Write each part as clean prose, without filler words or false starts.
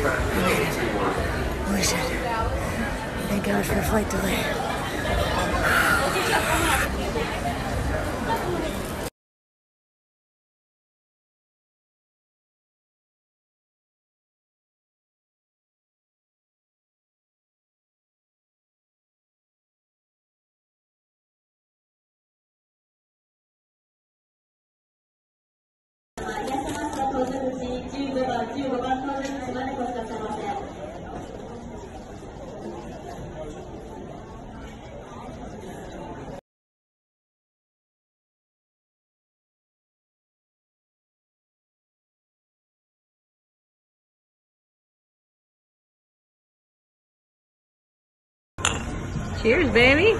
Holy shit. Thank God for a flight delay. Cheers, baby.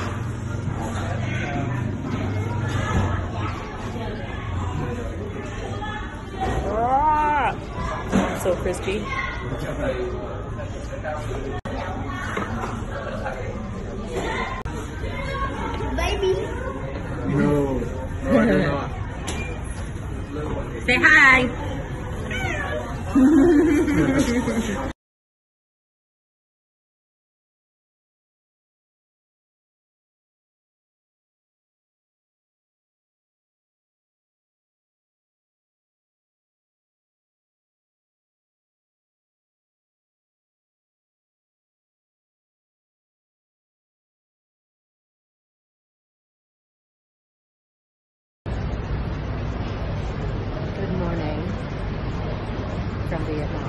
So crispy. Baby. No. No, I don't know. Say hi. From Vietnam.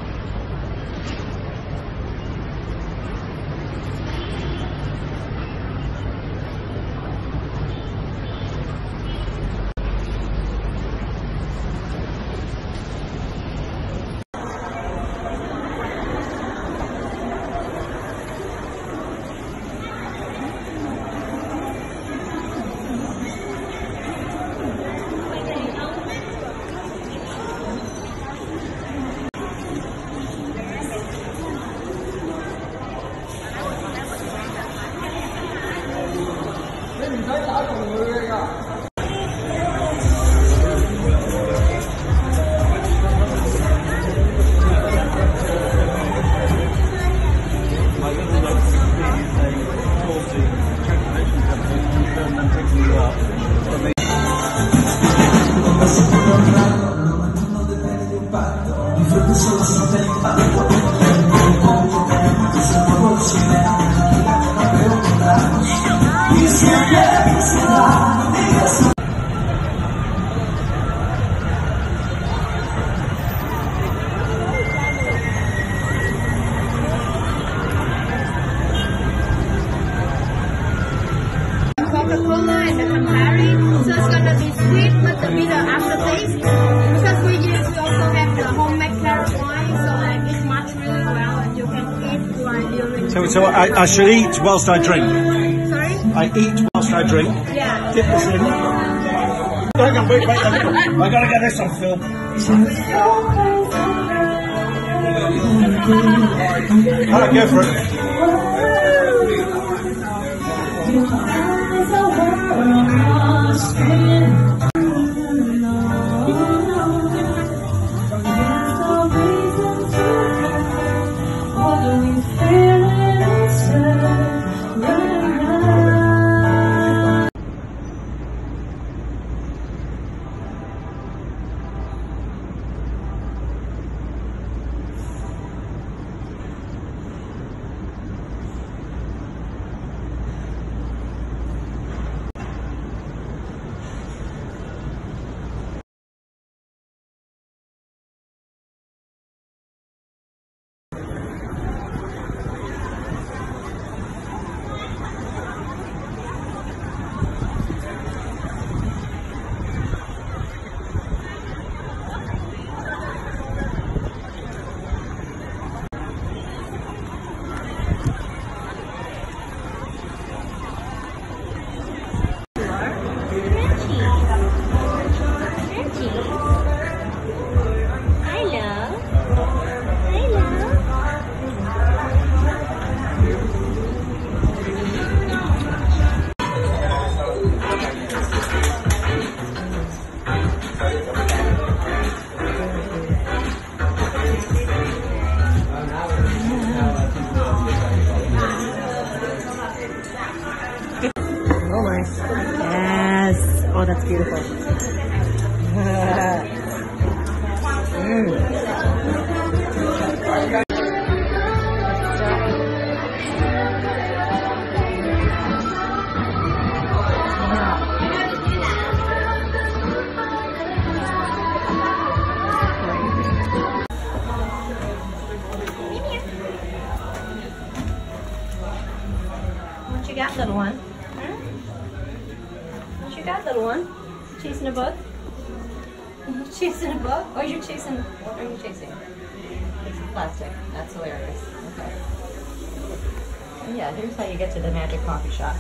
Coca-Cola and the Campari, so it's gonna be sweet with a bit of aftertaste. Because we also have the homemade carrot wine, so like it matches really well, and you can eat while you're. So I should eat whilst I drink. Sorry. I eat whilst I drink. Yeah. Dip this in. Hang on, wait, I gotta get this on film. Alright, go for it. beautiful. Mm. What you got, little one? Huh? What you got, little one? Chasing a bug? Chasing a bug? Oh, you're chasing. What are you chasing? It's plastic. That's hilarious. Okay. Yeah, here's how you get to the magic coffee shop.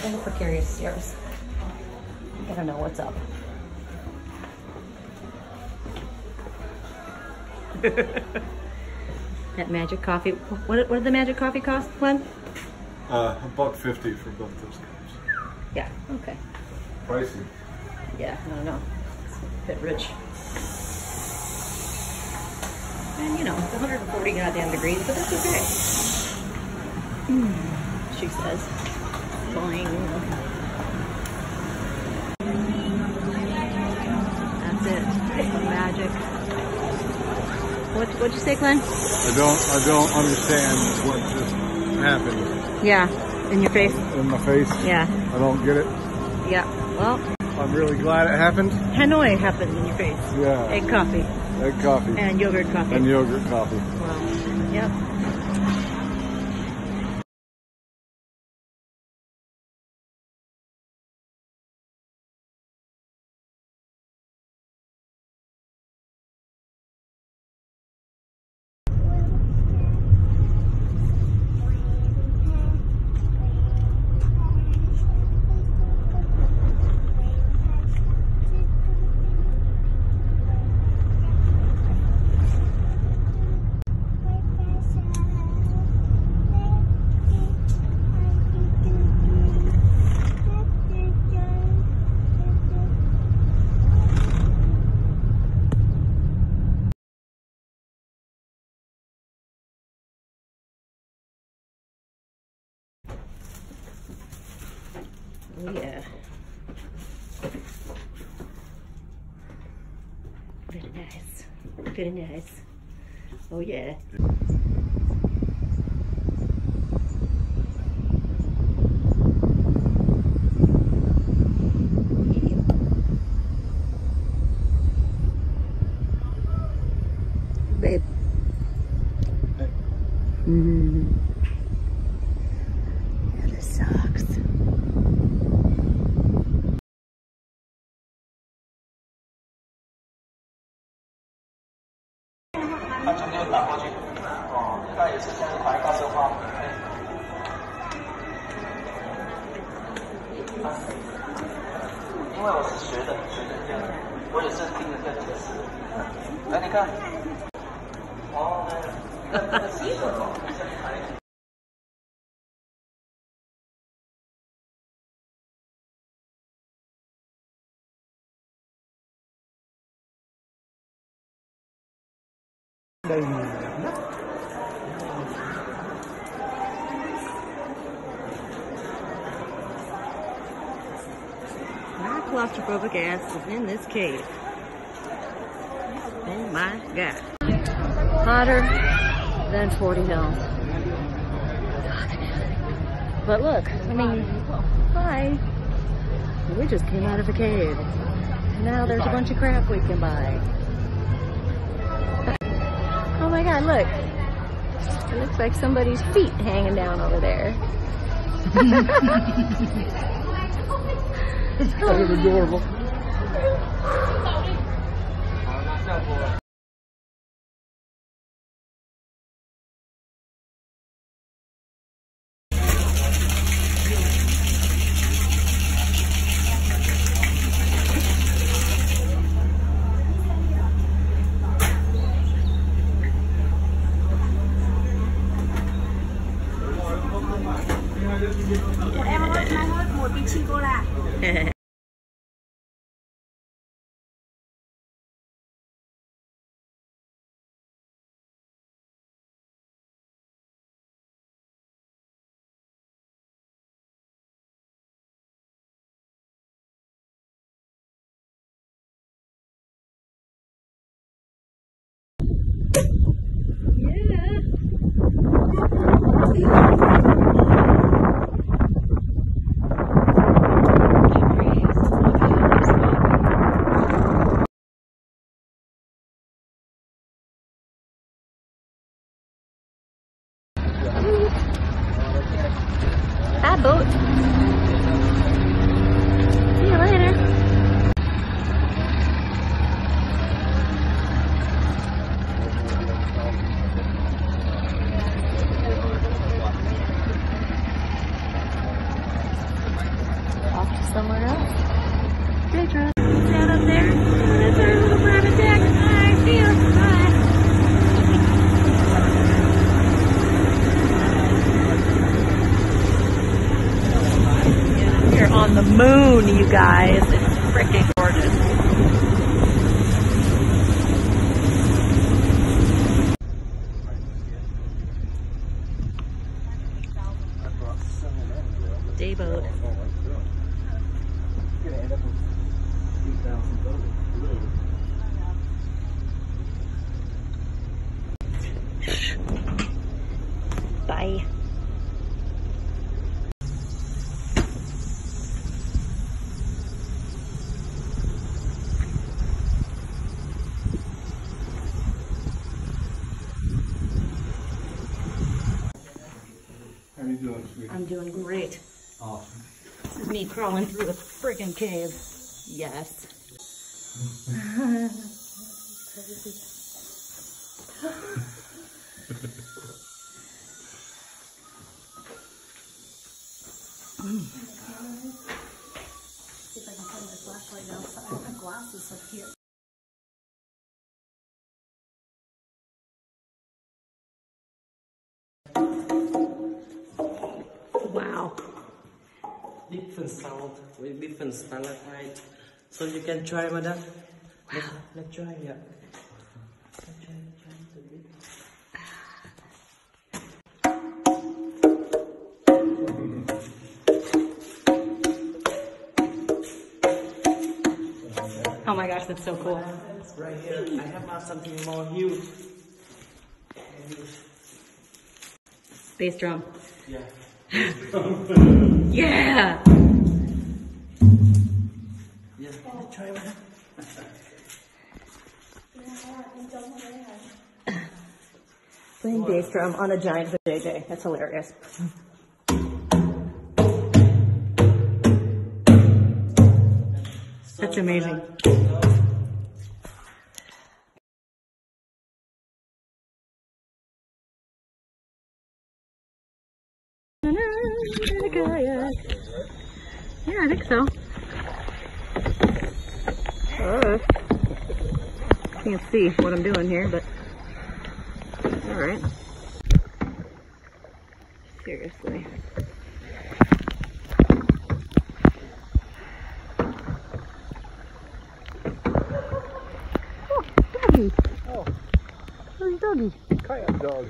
There's a precarious stairs. You gotta know what's up. That magic coffee. What did the magic coffee cost, Glen? $1.50 for both those cups. Yeah, okay. Pricey. Yeah, I don't know. It's a bit rich. And you know, it's 140 goddamn degrees, but that's okay. Mm, she says. Boing. That's it. The magic. What'd you say, Glen? I don't understand what just happened. Yeah, in your face. In my face. Yeah. I don't get it. Yeah, well. I'm really glad it happened. Hanoi happened in your face. Yeah. Egg coffee. Egg coffee. And yogurt coffee. And yogurt coffee. Wow. Yep. Yeah. Very nice. Very nice. Oh yeah. Babe. Hey. Mm-hmm. My claustrophobic ass is in this cave. Oh my god. Hotter than 40 hills. But look, I mean, hi. We just came out of a cave. Now there's a bunch of crap we can buy. Oh my god, look. It looks like somebody's feet hanging down over there. That is adorable. guys. It's freaking gorgeous. Day boat. Bye. How are you doing, sweetie? I'm doing great. Awesome. This is me crawling through the frickin' cave. Yes. See if I can find my flashlight now. So I have my glasses up here. Wow. Different sound with different stalactites. So you can try, madam. Wow. Let's try, yeah. Oh my gosh, that's so cool. Right here, I have something more huge. Bass drum. Yeah. Yeah! Yeah, try one. Playing bass drum on a giant for JJ. That's hilarious. That's amazing. Yeah, I think so. Can't see what I'm doing here, but all right. Seriously. Oh, where's doggy? Kayak dog.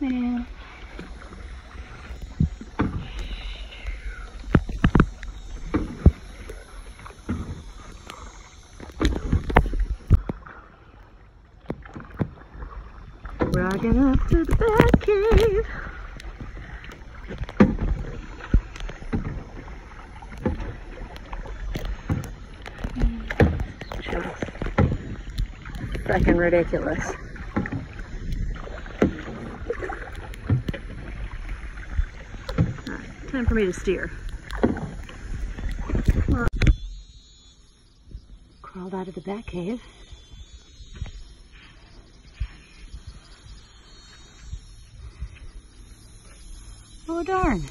Man. Rocking up to the back cave. Freaking ridiculous. All right, time for me to steer. Well, crawled out of the back cave. Oh darn.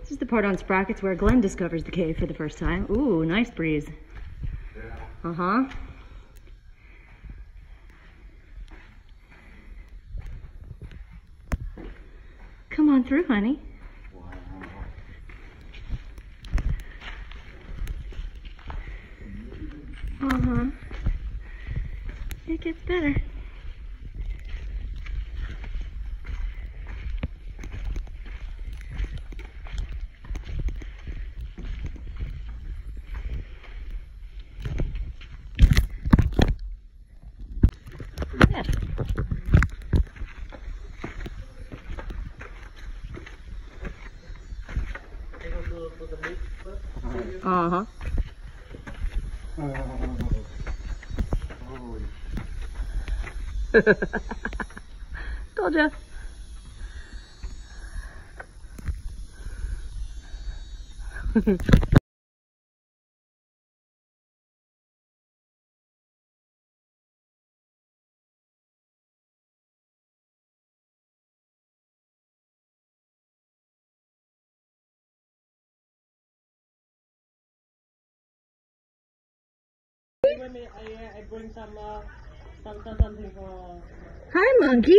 This is the part on Sprockets where Glen discovers the cave for the first time. Ooh, nice breeze. Yeah. Uh-huh. Come on through, honey. Wow. Uh-huh. It gets better. Uh-huh. Told ya. wait a minute. I bring something for. Hi, monkey.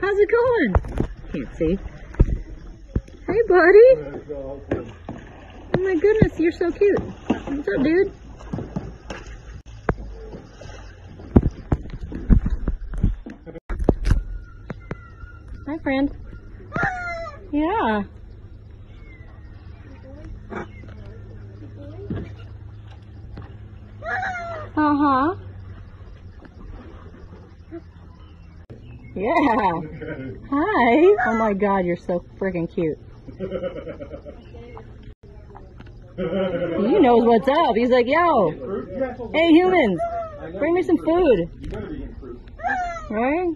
How's it going? Can't see. Hey, buddy. Oh my goodness, you're so cute. What's up, dude? Hi, friend. Yeah. Uh-huh. Yeah. Hi. Oh my God, you're so freaking cute. He knows what's up. He's like, yo, hey humans, bring me some food. Right?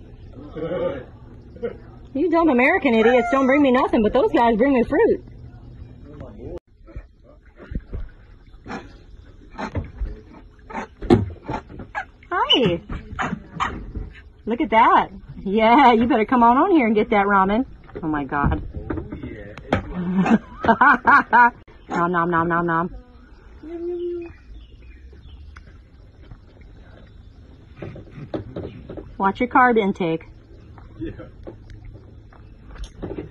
You dumb American idiots don't bring me nothing, but those guys bring me fruit. Hi. Look at that. Yeah, you better come on here and get that ramen. Oh my God. Oh, yeah. Nom, nom, nom, nom, nom. Watch your carb intake. Yeah.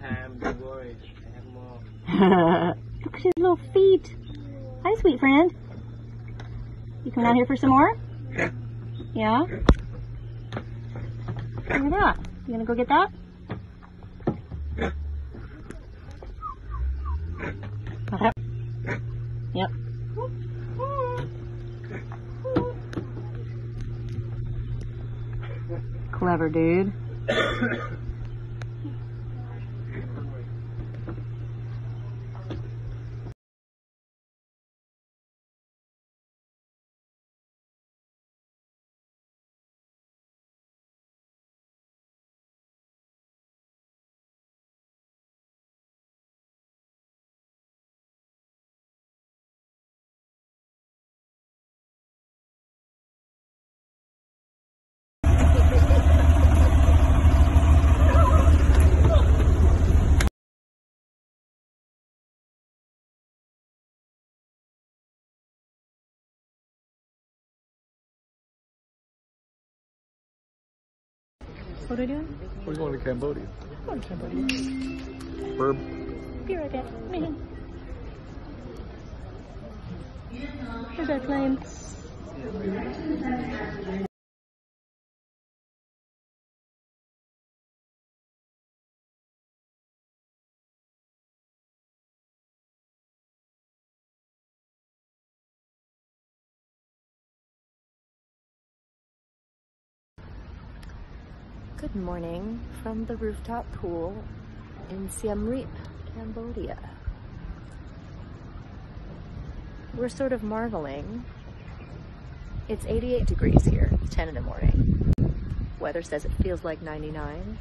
Ham, don't worry. I have more. Look at his little feet. Hi, sweet friend. You coming out here for some more? Yeah? Look at that. You gonna go get that? Yep. Clever dude. What are you doing? We're going to Cambodia. Going to Cambodia. Verb. Be right back. Here's our plane. Good morning from the rooftop pool in Siem Reap, Cambodia. We're sort of marveling. It's 88 degrees here, 10 in the morning. Weather says it feels like 99.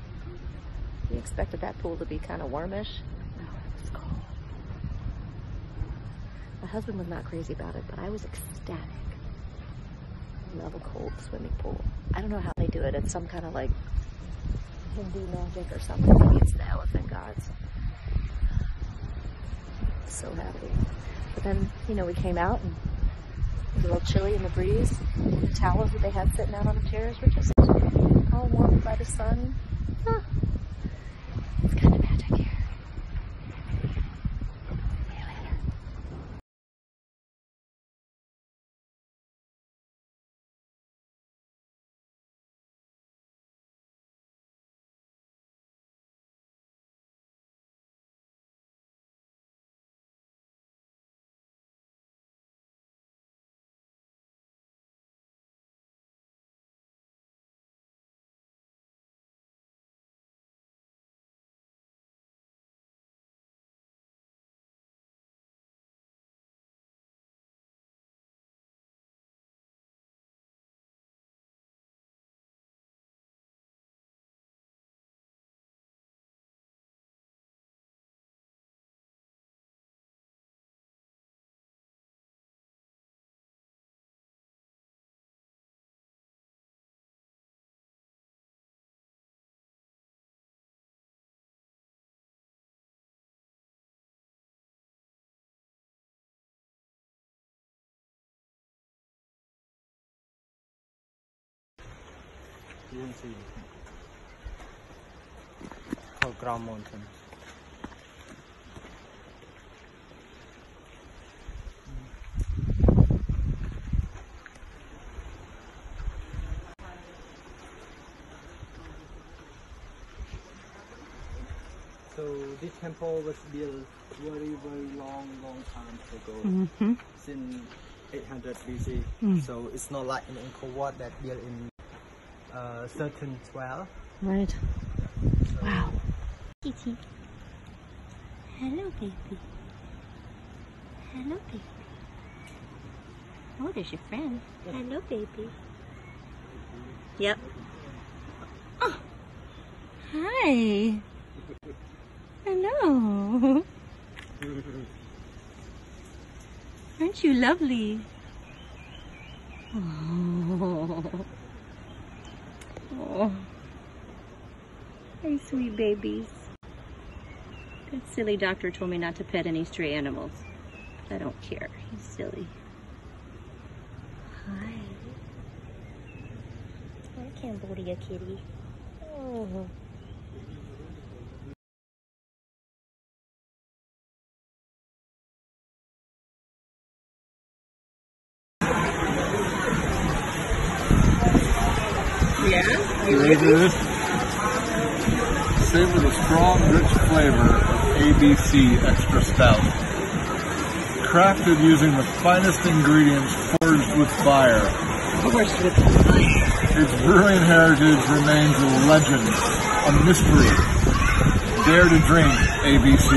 We expected that pool to be kind of warmish. No, it was cold. My husband was not crazy about it, but I was ecstatic. I love a cold swimming pool. I don't know how they do it. It's some kind of like Hindu magic or something. Maybe it's the elephant gods. So happy. But then, you know, we came out and it was a little chilly in the breeze. And the towels that they had sitting out on the chairs were just all warmed by the sun. Huh. It's kind of magic here. See you later. You didn't see it. It's called Kulen Mountain. So this temple was built very, very long time ago, since 800 BC. So it's not like in Angkor Wat that built in certain 12. Right. So wow. Kitty. Hello, baby. Hello, baby. Oh, there's your friend. Yeah. Hello, baby. Yep. Oh. Hi. Hello. Aren't you lovely? Oh. Oh. Hey, sweet babies. That silly doctor told me not to pet any stray animals. I don't care. He's silly. Hi. Oh, Cambodia kitty. Oh. Delicious. Savor the strong, rich flavor of ABC Extra Stout. Crafted using the finest ingredients forged with fire. Forged with fire. Its brewing heritage remains a legend, a mystery. Dare to drink ABC.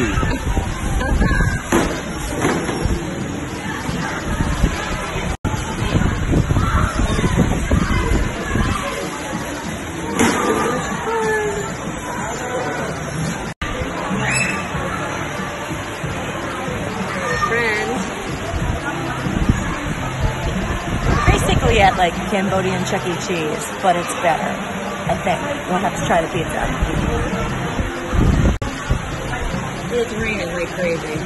At like Cambodian Chuck E. Cheese, but it's better. I think we'll have to try the pizza. It's raining like crazy.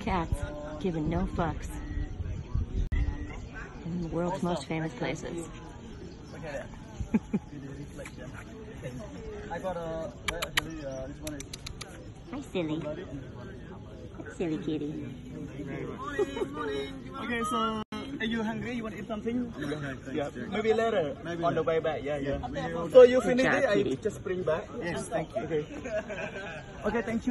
Cats giving no fucks in the world's most famous places. Look at that. I got a. This one is. Hi, silly. Silly kitty. Okay, so are you hungry? You want to eat something? Yeah. Maybe later. Maybe on the way back. Yeah. So you finish it. I just bring back. Yes. Thank you. Okay. Okay. Thank you.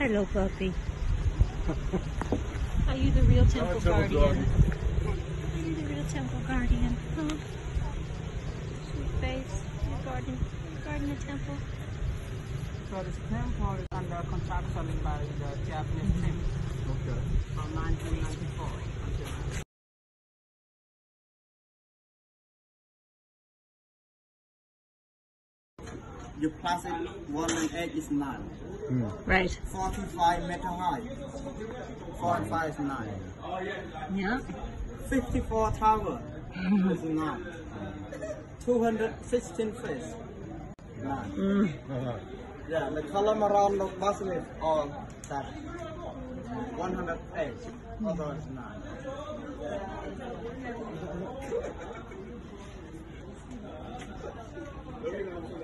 Hello, puppy. Are you the real temple guardian? Are you the real temple guardian? Huh? Sweet face, you garden the temple. So this temple is under construction by the Japanese temple. Okay. From 1994. The plastic wooden edge is 9. Mm. Right. 45 meter high. 45 is 9. Yeah. 54 tower is 9. 216 feet. 9. Mm. Yeah, the column around the basilica is all that. 108. Also is 9.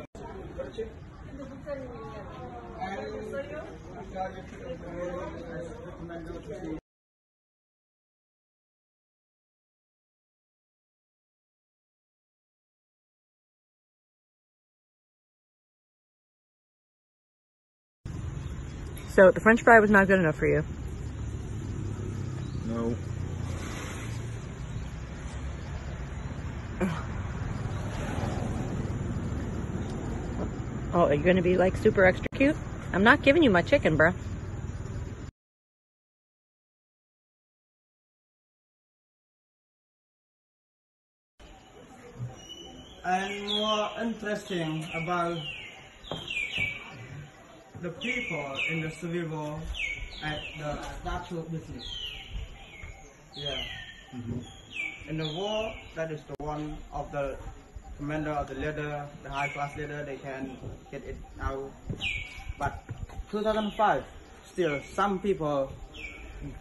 So the French fry was not good enough for you? No. Oh, are you gonna be like super extra cute? I'm not giving you my chicken, bruh. And more interesting about the people in the survival at the statue business. Yeah. Mm-hmm. In the war, that is the one of the commander or the leader, the high class leader, they can get it out. But 2005, still some people,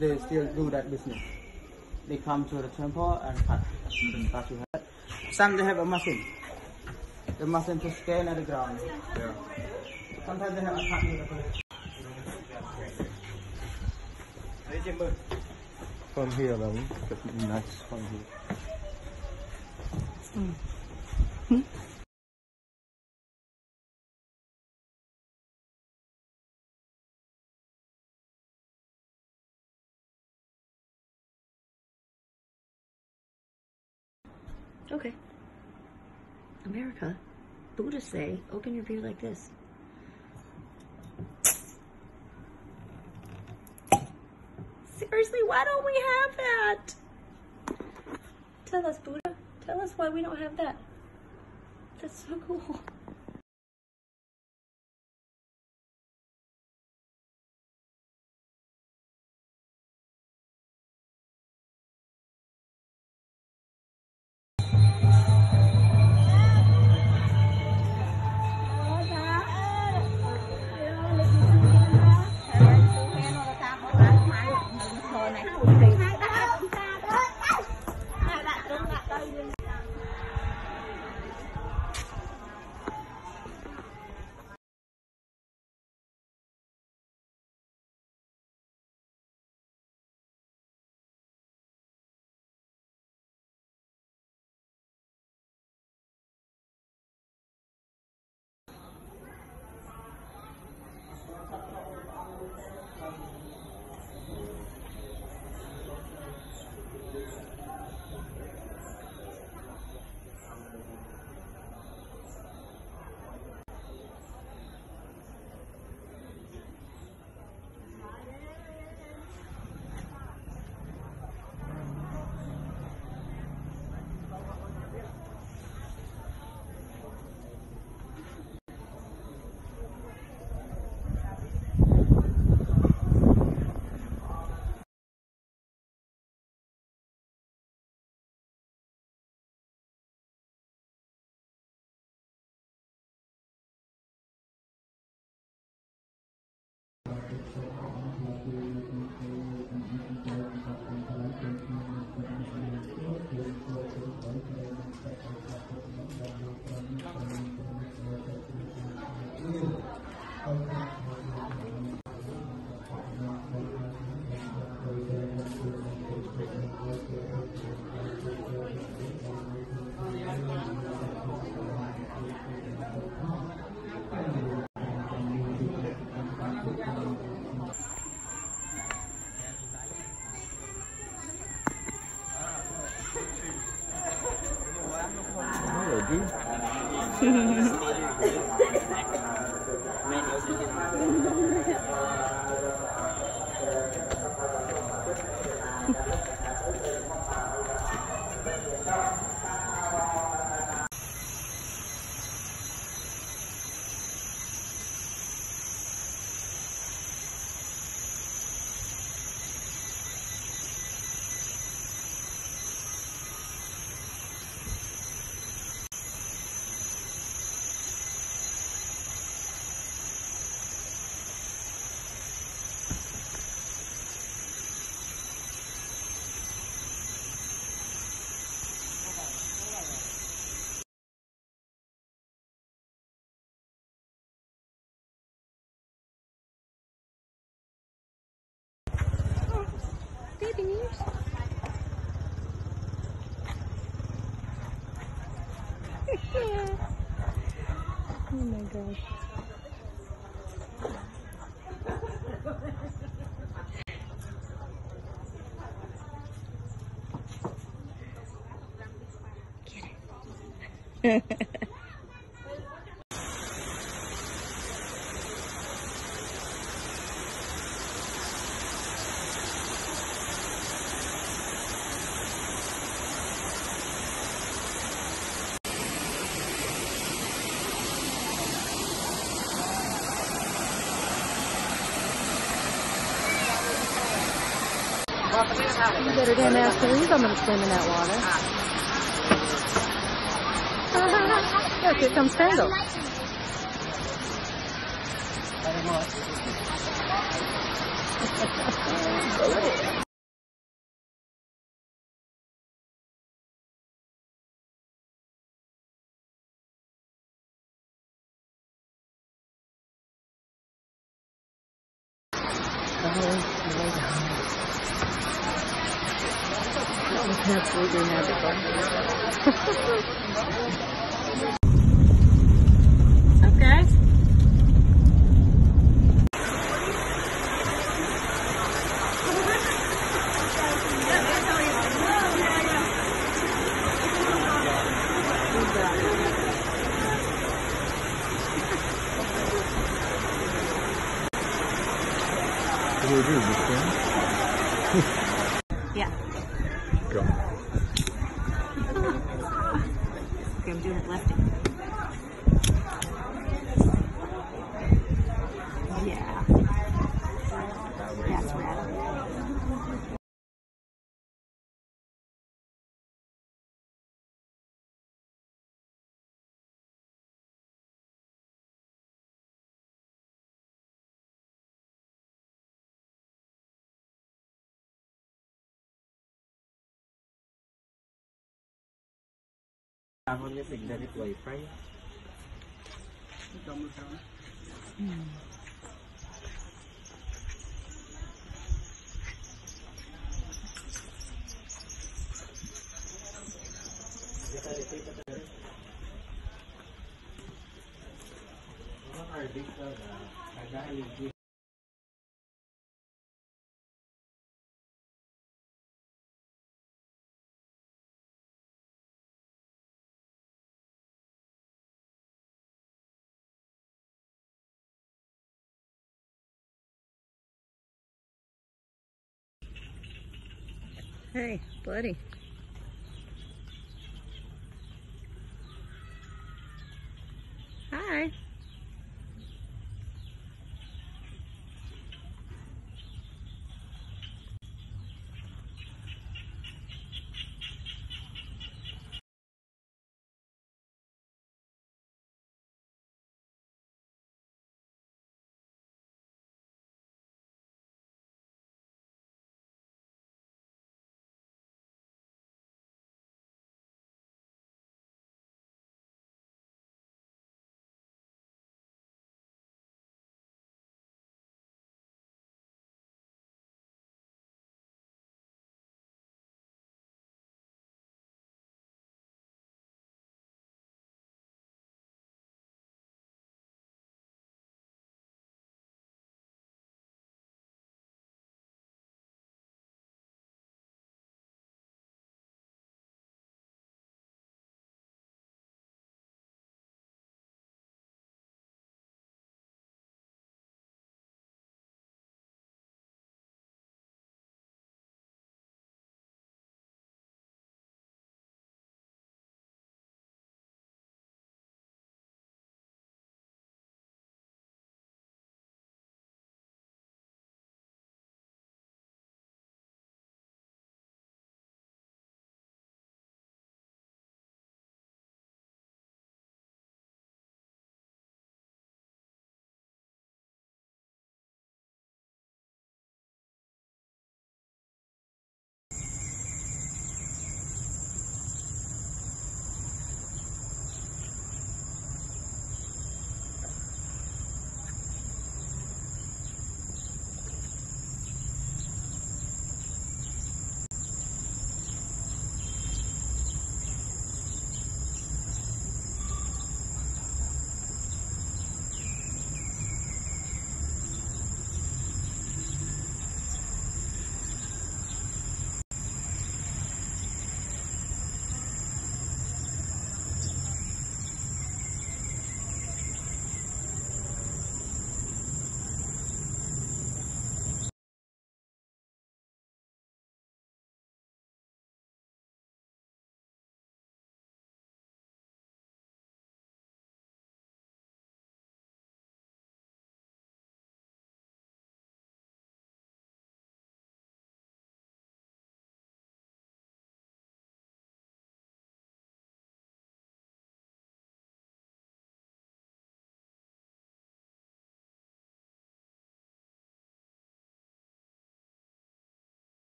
they still do that business. They come to the temple and cut the statue head. Some they have a machine. The machine to scan at the ground. Yeah. Sometimes they have a cut in the place. From here though, it's nice from here. Mm. Hmm? Okay. America, Buddha say, open your beer like this. Seriously, why don't we have that? Tell us, Buddha. Tell us why we don't have that. That's so cool. Oh my god. Get it. You better damn ass believe I'm gonna swim in that water. Look, here comes Tangle. Absolutely magical. What's up, guys? What do we do, this thing? Yeah. Go. Okay, I'm doing it lefty. Yeah. That's rad. Mm. Hey, buddy. Hi.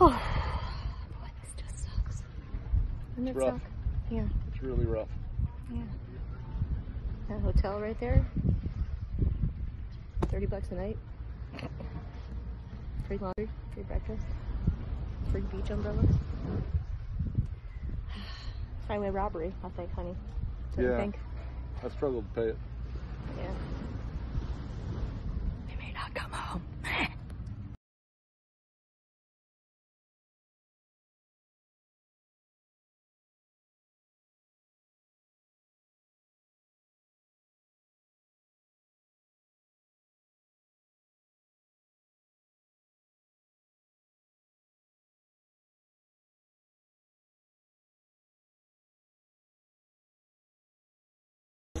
Oh, boy, this just sucks. Isn't it rough? Yeah. It's really rough. Yeah. That hotel right there, 30 bucks a night. Free laundry, free breakfast, free beach umbrellas. Highway robbery, I'll say, honey. What do you think? I struggled to pay it. Yeah. They may not come home. I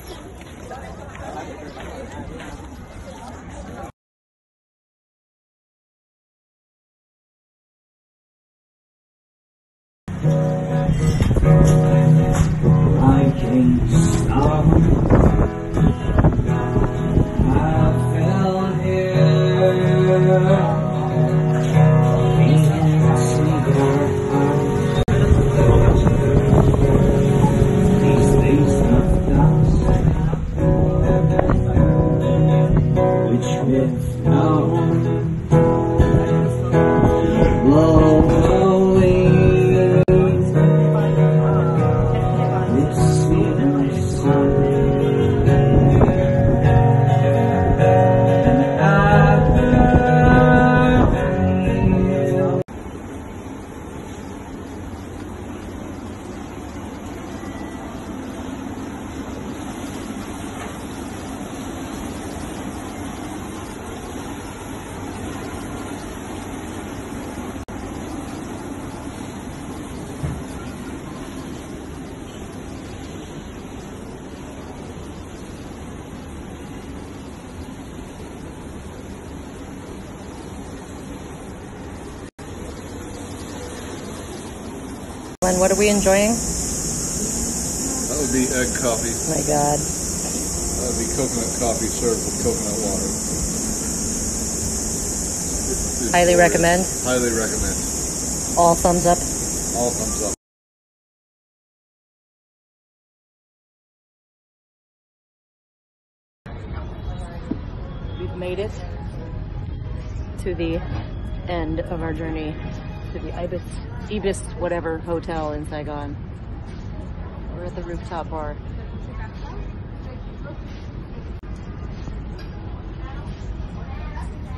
fell here in a cigarette. These days of dust, which with no blow. And what are we enjoying? That would be egg coffee. Oh my God. That would be coconut coffee served with coconut water. It's highly recommend. Highly recommend. All thumbs up. All thumbs up. We've made it to the end of our journey to the Ibis whatever hotel in Saigon. We're at the rooftop bar.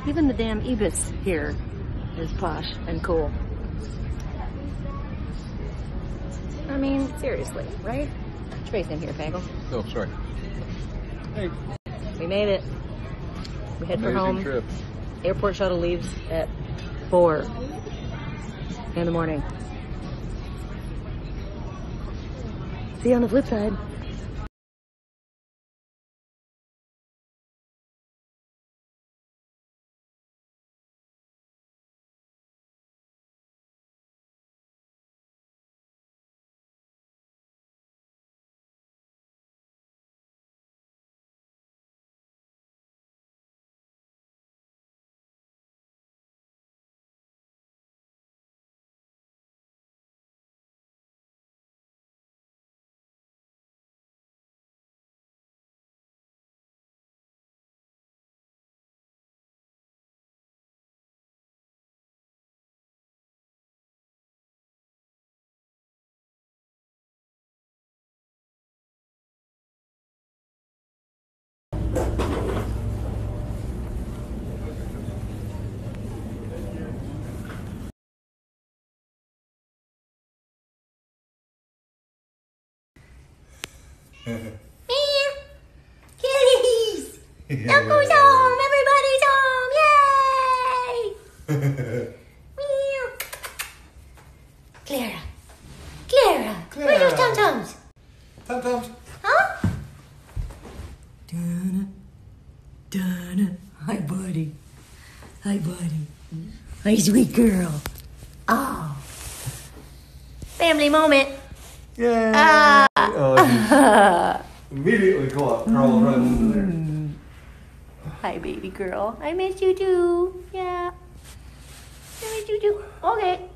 Even the damn Ibis here is posh and cool. I mean, seriously, right? What's your face in here, Fagel? Oh, sorry. Hey. We made it. We head for home. Trip. Airport shuttle leaves at 4. In the morning. See you on the flip side. Kitties! Ducko's home! Everybody's home! Yay! Meow! Clara! Clara! Where's those tum-tums? Tum-tums? Huh? Dun-dun-dun. Hi, buddy. Hi, sweet girl. Oh. Family moment. Yeah. Immediately Carl runs into there. Hi, baby girl. I miss you too. Yeah. I miss you too. Okay.